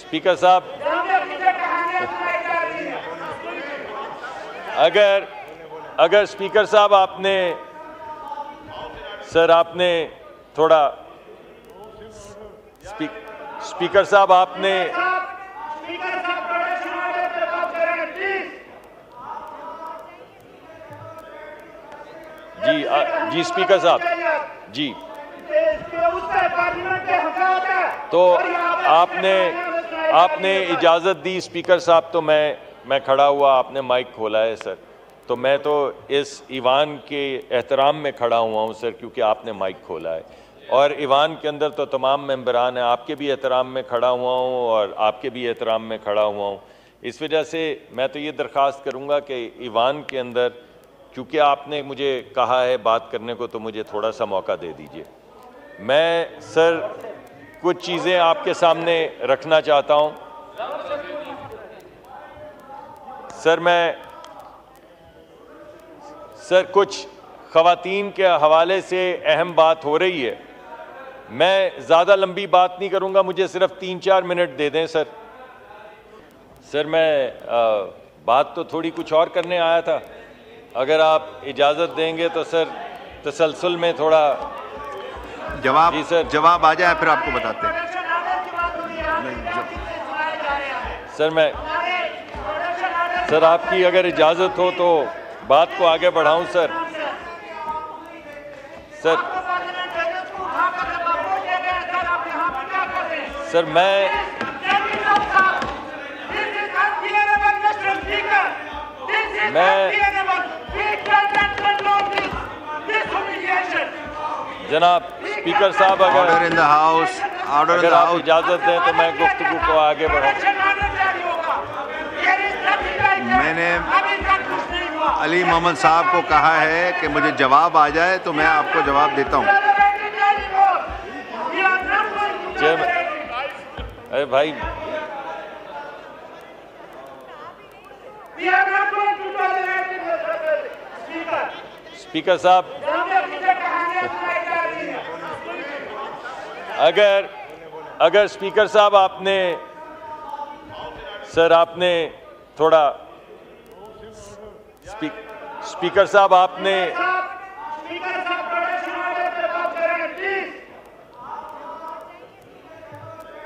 Speaker साहब, अगर speaker साहब आपने थोड़ा स्पीकर साहब आपने जी स्पीकर साहब जी, तो आपने इजाज़त दी स्पीकर साहब, तो मैं खड़ा हुआ, आपने माइक खोला है सर, तो मैं तो इस ईवान के एहतराम में खड़ा हुआ हूँ सर, क्योंकि आपने माइक खोला है। और ईवान के अंदर तो तमाम मेंबरान हैं, आपके भी एहतराम में खड़ा हुआ हूँ और आपके भी एहतराम में खड़ा हुआ हूँ। इस वजह से मैं तो ये दरख्वास्त करूँगा कि ईवान के अंदर, चूँकि आपने मुझे कहा है बात करने को, तो मुझे थोड़ा सा मौका दे दीजिए। मैं सर कुछ चीज़ें आपके सामने रखना चाहता हूं सर। मैं सर कुछ ख़वातीन के हवाले से अहम बात हो रही है, मैं ज़्यादा लंबी बात नहीं करूंगा, मुझे सिर्फ 3-4 मिनट दे दें सर। सर मैं बात तो थोड़ी कुछ और करने आया था, अगर आप इजाज़त देंगे तो सर तसलसल में थोड़ा जवाब आ जाए, फिर आपको बताते हैं सर। मैं सर आपकी अगर इजाज़त हो तो बात को आगे बढ़ाऊं सर। सर सर मैं जनाब स्पीकर साहब, अगर आप इजाज़त दें तो मैं गुफ्तगू को आगे बढ़ाऊं। मैंने अली मोहम्मद साहब को कहा है कि मुझे जवाब आ जाए तो मैं आपको जवाब देता हूं। अरे भाई स्पीकर साहब, अगर स्पीकर साहब आपने थोड़ा स्पीकर साहब आपने